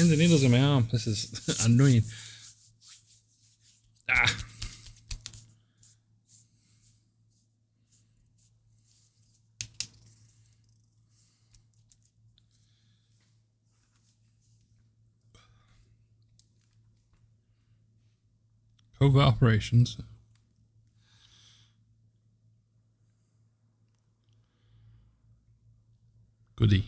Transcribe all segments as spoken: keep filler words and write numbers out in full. pins and needles in my arm. This is annoying. Ah. Covert operations. Goodie.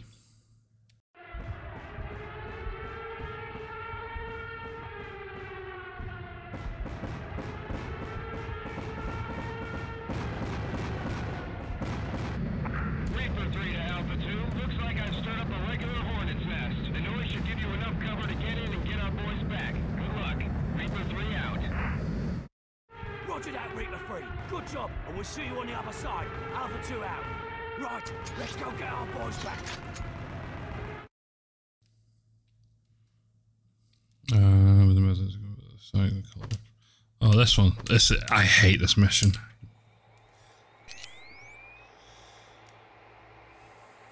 Oh, this one. This I hate this mission.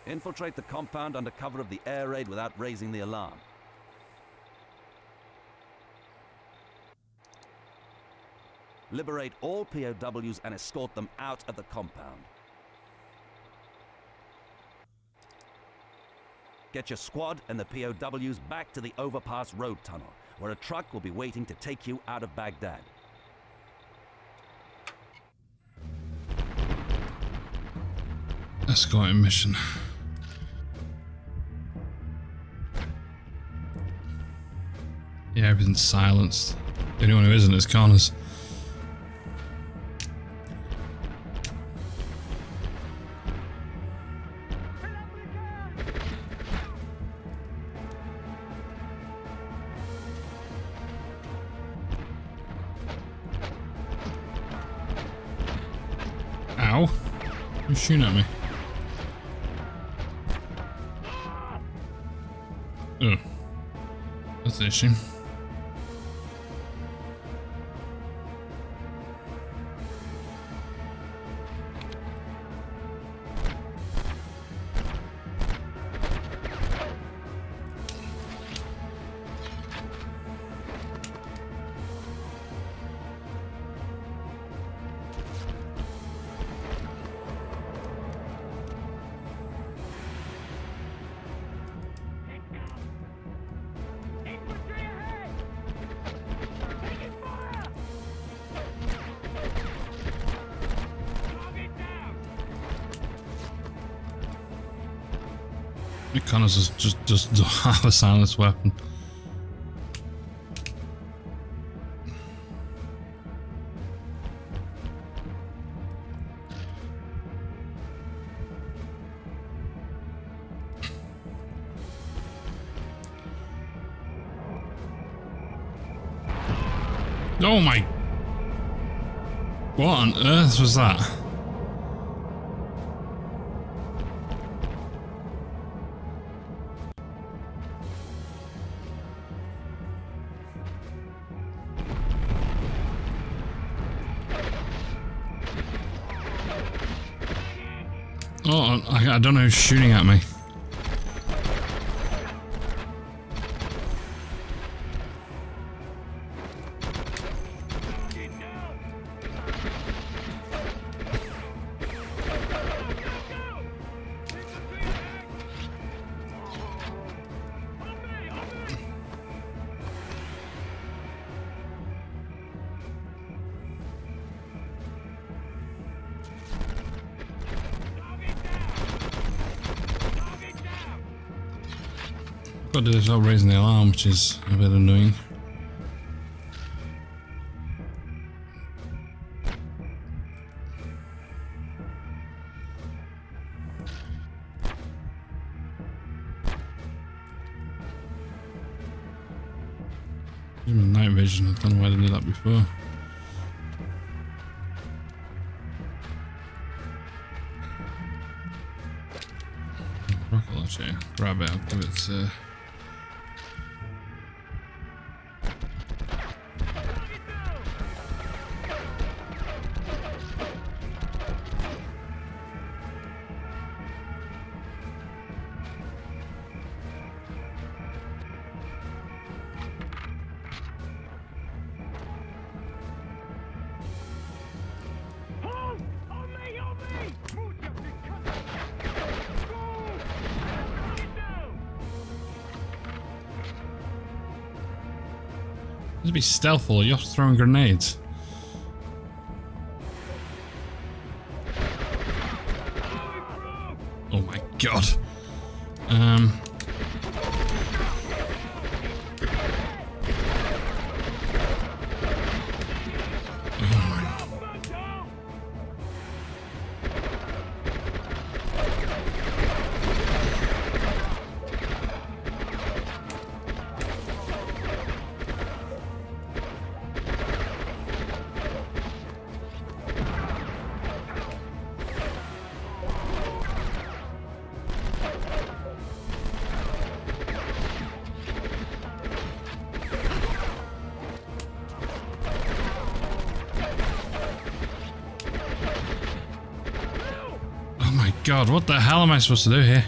Infiltrate the compound under cover of the air raid without raising the alarm. Liberate all P O Ws and escort them out of the compound. Get your squad and the P O Ws back to the overpass road tunnel, where a truck will be waiting to take you out of Baghdad. Escorting mission. Yeah, everything's silenced. Anyone who isn't is Connors. You're shooting at me. Ugh. That's the issue. Connors is just just don't have a silenced weapon. Oh my! What on earth was that? Oh, I, I don't know who's shooting at me. Got to do this without raising the alarm, which is a bit annoying. Give me night vision, I don't know why I didn't do that before. Rocket launcher, grab it, I'll give it uh, Just be stealthful, you're throwing grenades. Oh my god. Um. God, what the hell am I supposed to do here?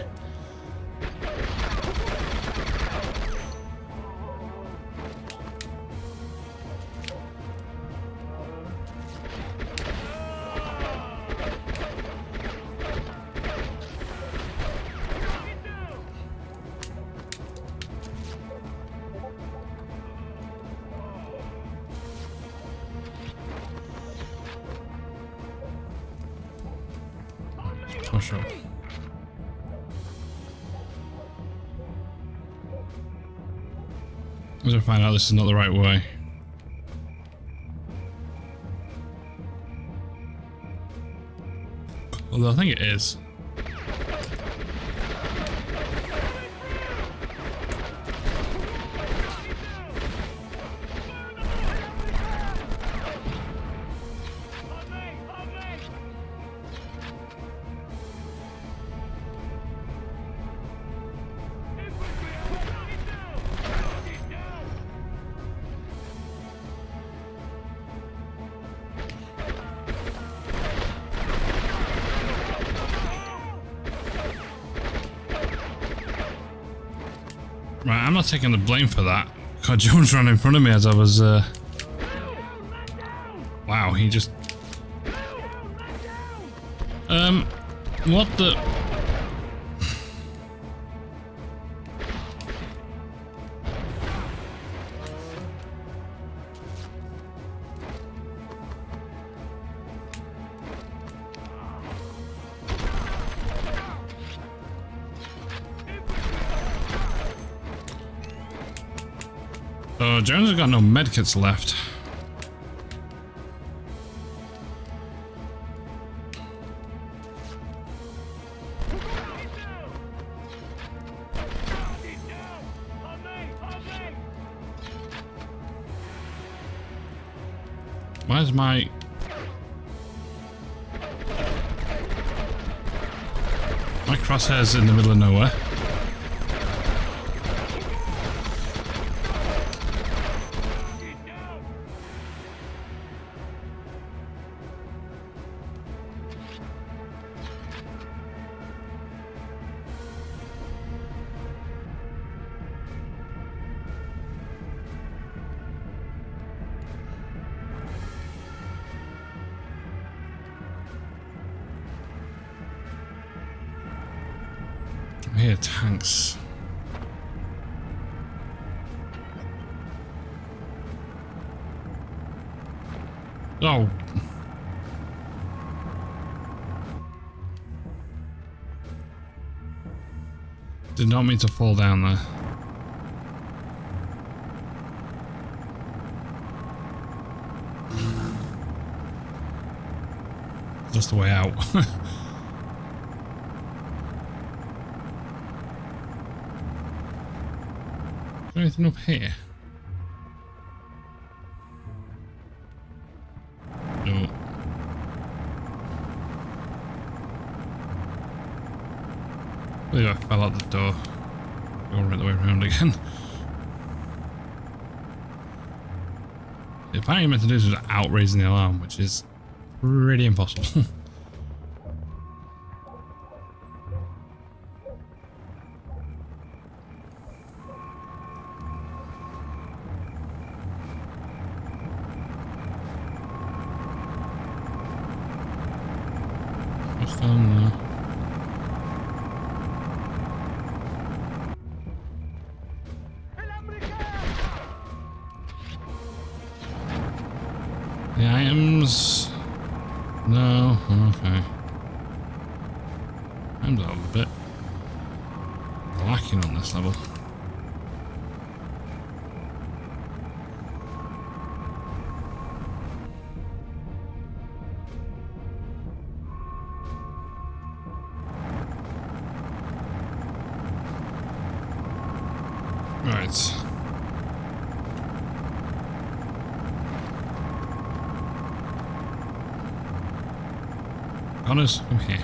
Find out this is not the right way. Although I think it is. I'm not taking the blame for that. God, Jones ran in front of me as I was, uh... wow, he just... Um, what the... Oh, Jones has got no medkits left. Where's my... My crosshair's in the middle of nowhere. Here, tanks. Oh. Did not mean to fall down there. That's the way out. Anything up here? No. I believe I fell out the door. Going right the way around again. If I meant to do this without raising the alarm, which is pretty impossible. The items? No, okay. I'm a little bit lacking on this level. Right. Connors, come here.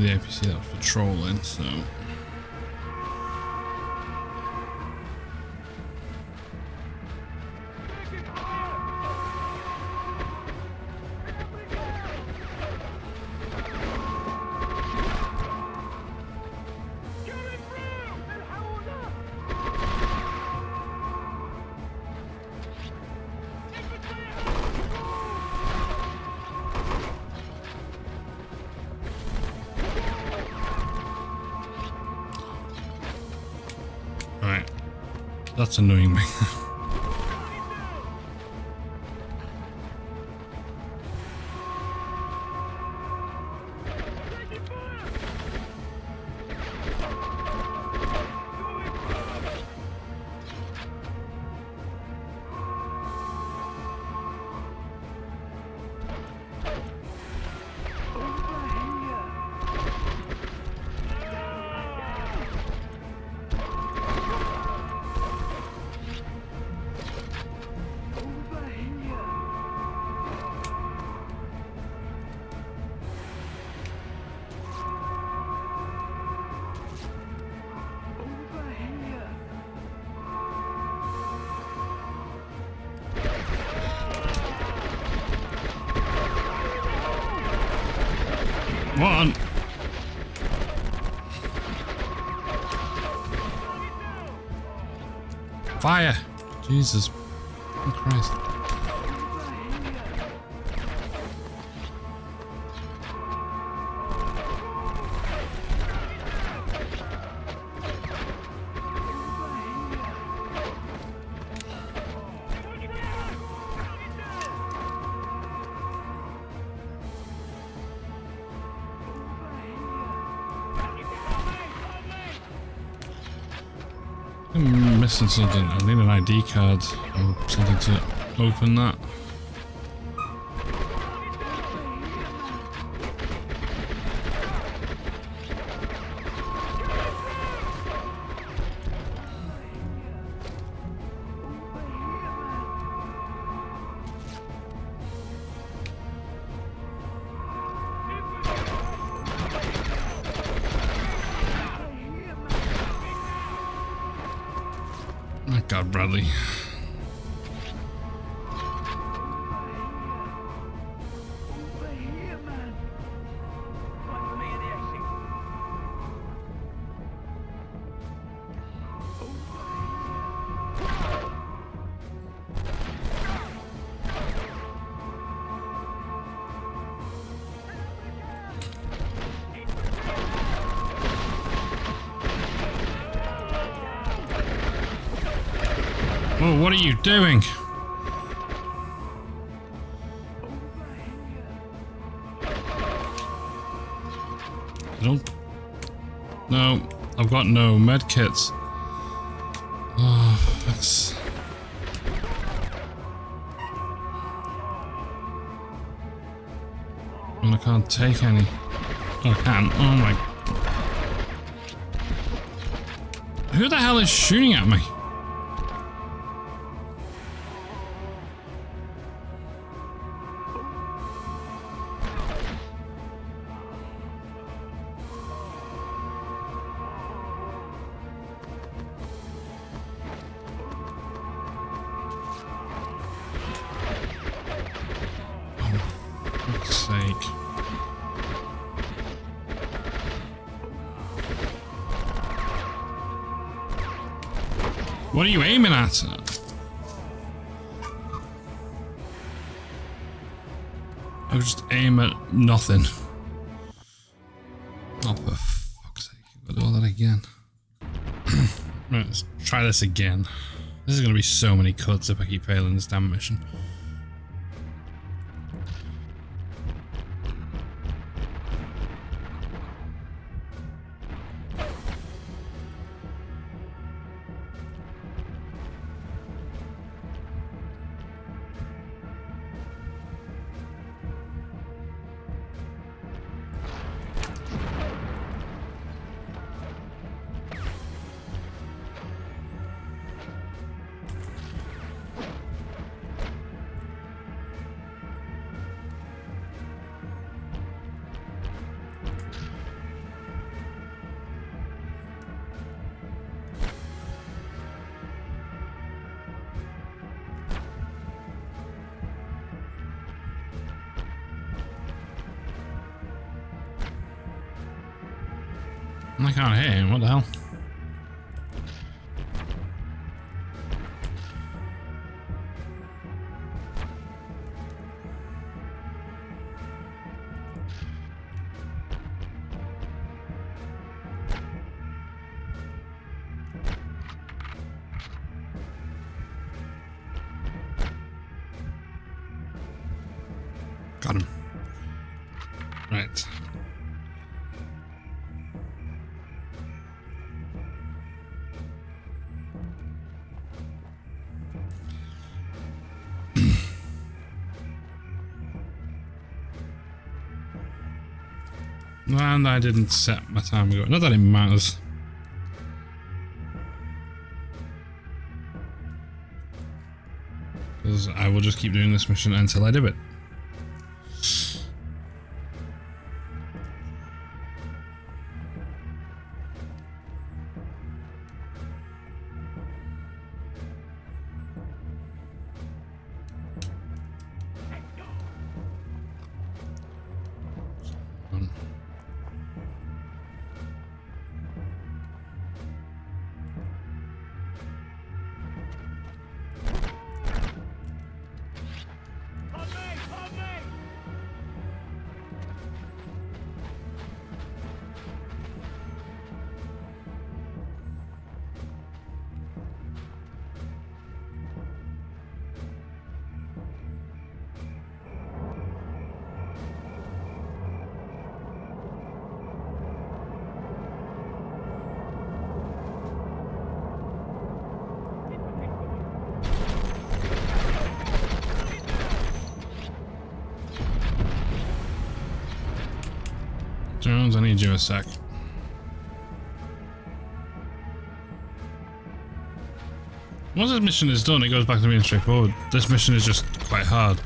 The A P C that was patrolling, so that's annoying me. One. Fire! Jesus Christ. I'm missing something. I need an I D card or something to open that. God, Bradley. Oh, what are you doing? I don't... No, I've got no med kits. Oh, that's... And I can't take any. I can. Oh my. Who the hell is shooting at me? What are you aiming at? I would just aim at nothing. Oh, for fuck's sake. I've got to do that again. Right, let's try this again. This is going to be so many cuts if I keep failing this damn mission. I can't hit him, what the hell? Got him. Right. And I didn't set my time ago. Not that it matters. Because I will just keep doing this mission until I do it. Jones, I need you a sec. Once this mission is done, it goes back to being straightforward. This mission is just quite hard.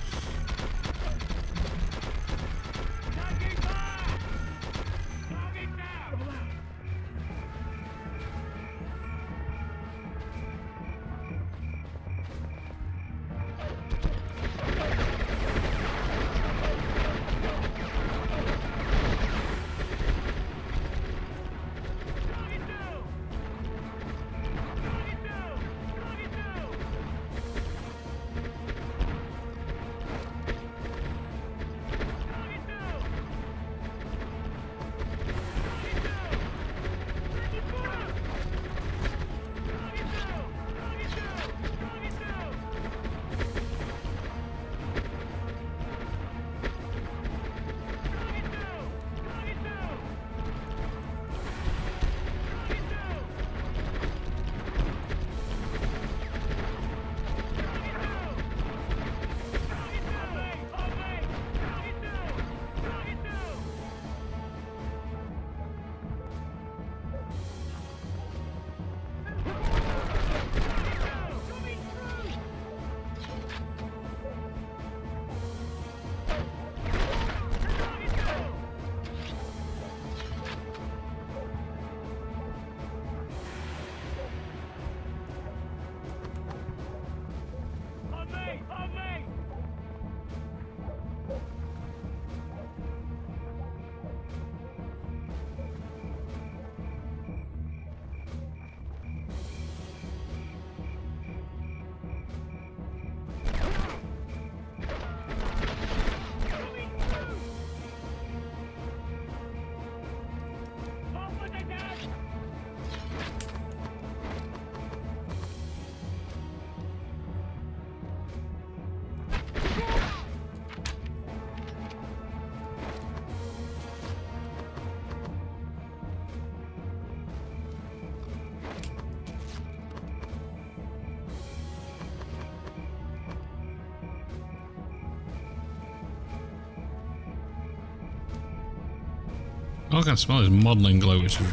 All I can smell is modelling glow, which is...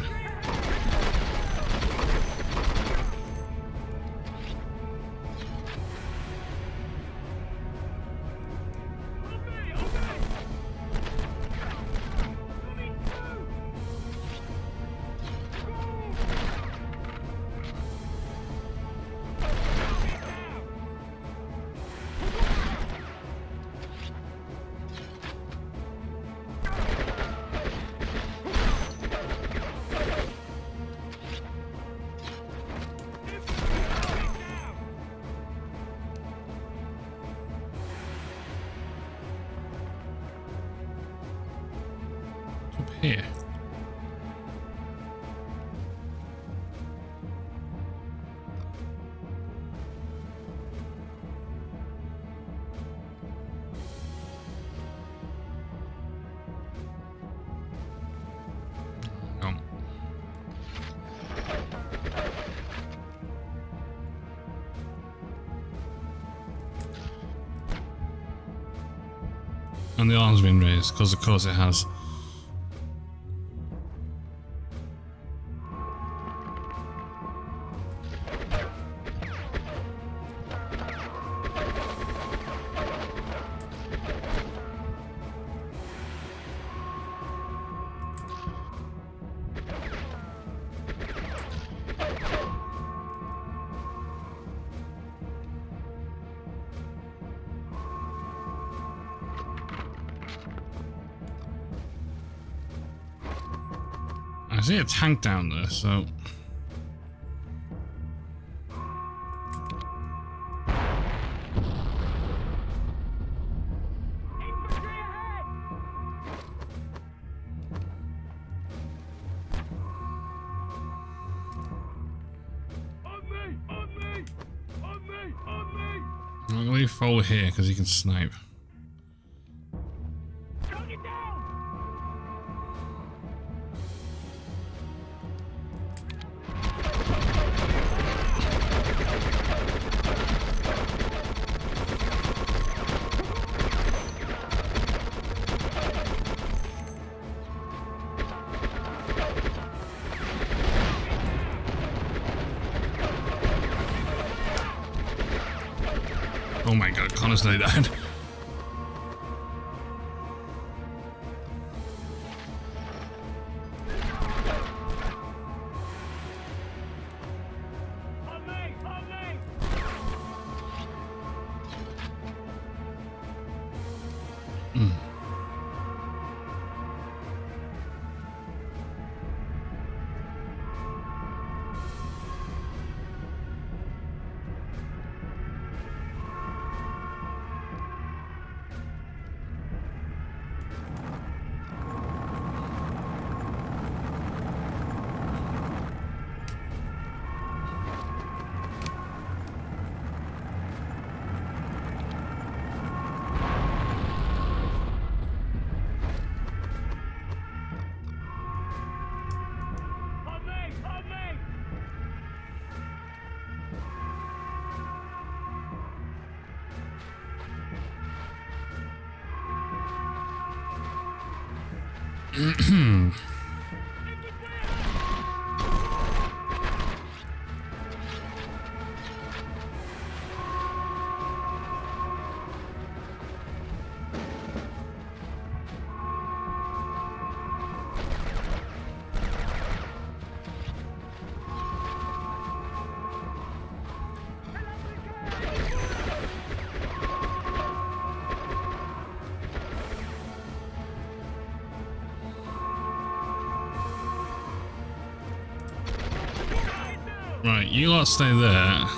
Here. Oh. And the arm's been raised, because of course it has. I see a tank down there, so... On me! On me! On me! On me! I'm gonna leave Foley here because he can snipe. Oh my god, Connor's nearly died. Mm. Hmm. Right, you lot stay there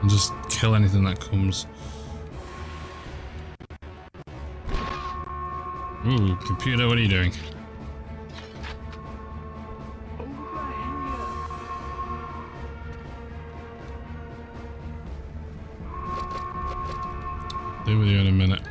and just kill anything that comes. Ooh, computer, what are you doing? Deal with you in a minute.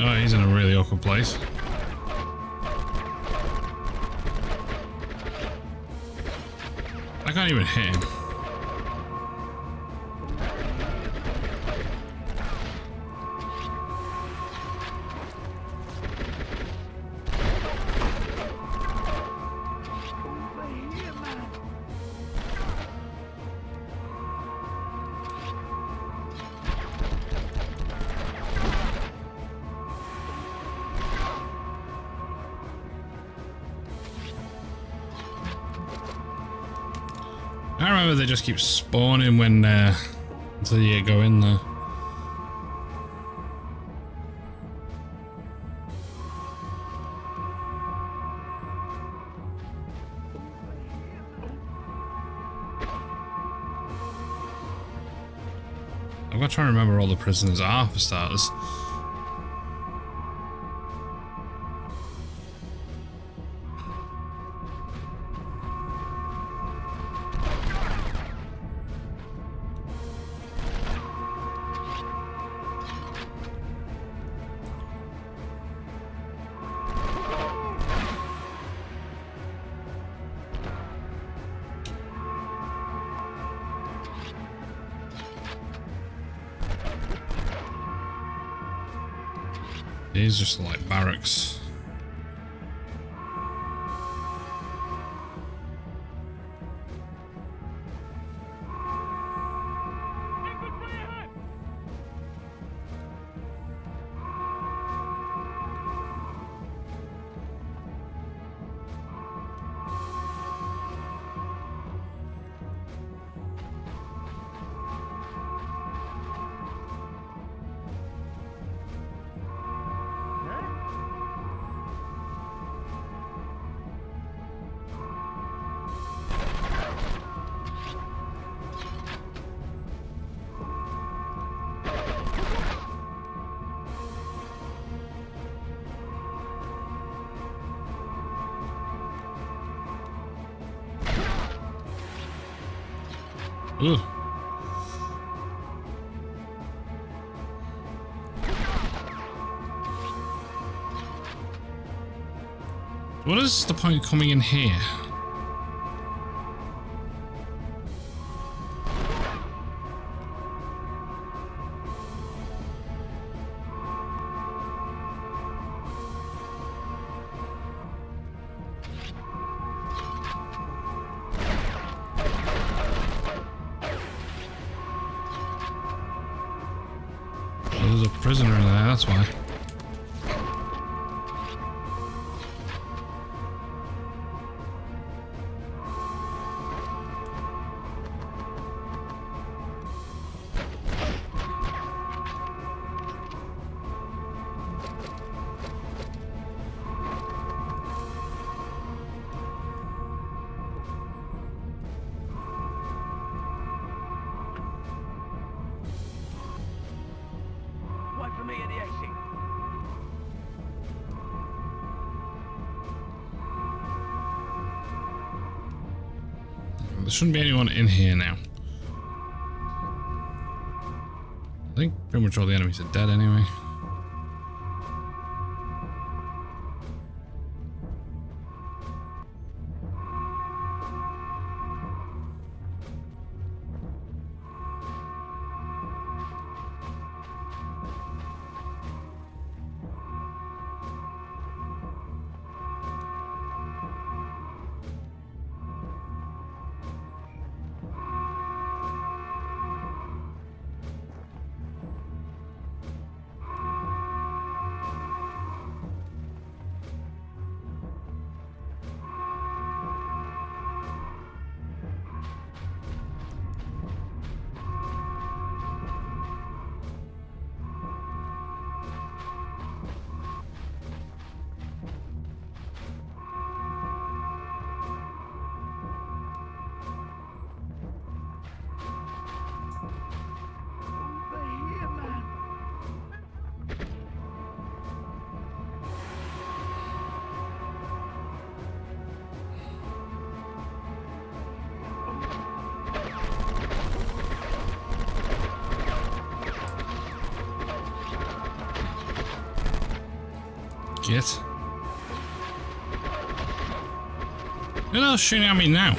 Oh, he's in a really awkward place. I can't even hit him. I remember they just keep spawning when uh, until you go in there. I've got to try and remember all the prisoners are for starters. These just like barracks. Ugh. What is the point of coming in here? There's a prisoner in there, that's why. There shouldn't be anyone in here now. I think pretty much all the enemies are dead anyway. git. Who else is shooting at me now?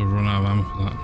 Run out of ammo for that.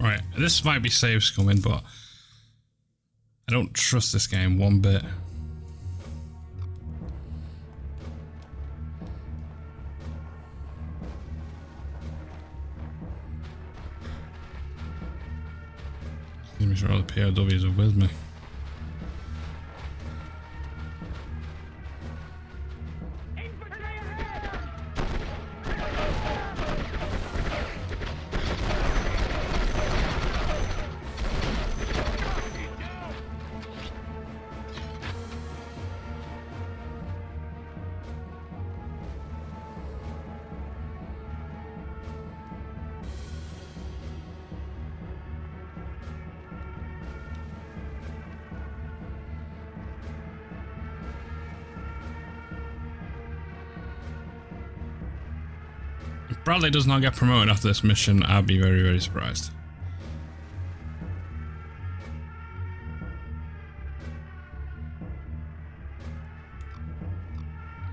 Right, this might be save scumming, but I don't trust this game one bit. Just make sure all the P O Ws are with me. Bradley does not get promoted after this mission, I'd be very, very surprised.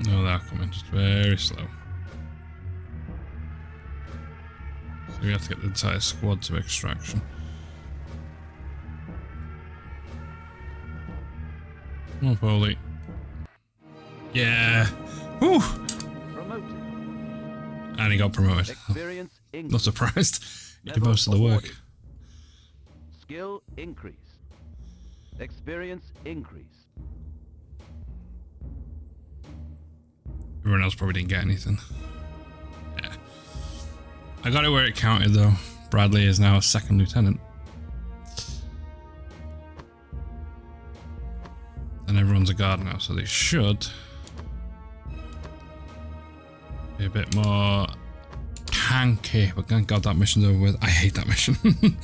No, they're coming just very slow. So we have to get the entire squad to extraction. Come on, Paulie. Yeah. Woo! And he got promoted. Not surprised. He did most of the work. Skill increased. Experience increased. Everyone else probably didn't get anything. Yeah. I got it where it counted though. Bradley is now a second lieutenant. And everyone's a guard now, so they should be a bit more tanky, but thank God that mission's over with. I hate that mission.